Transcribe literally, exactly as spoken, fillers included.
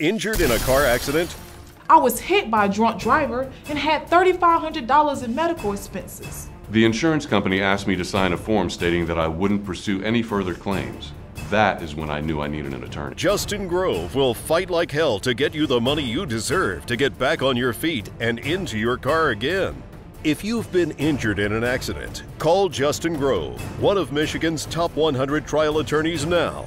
Injured in a car accident? I was hit by a drunk driver and had three thousand five hundred dollars in medical expenses. The insurance company asked me to sign a form stating that I wouldn't pursue any further claims. That is when I knew I needed an attorney. Justin Grove will fight like hell to get you the money you deserve to get back on your feet and into your car again. If you've been injured in an accident, call Justin Grove, one of Michigan's top one hundred trial attorneys now.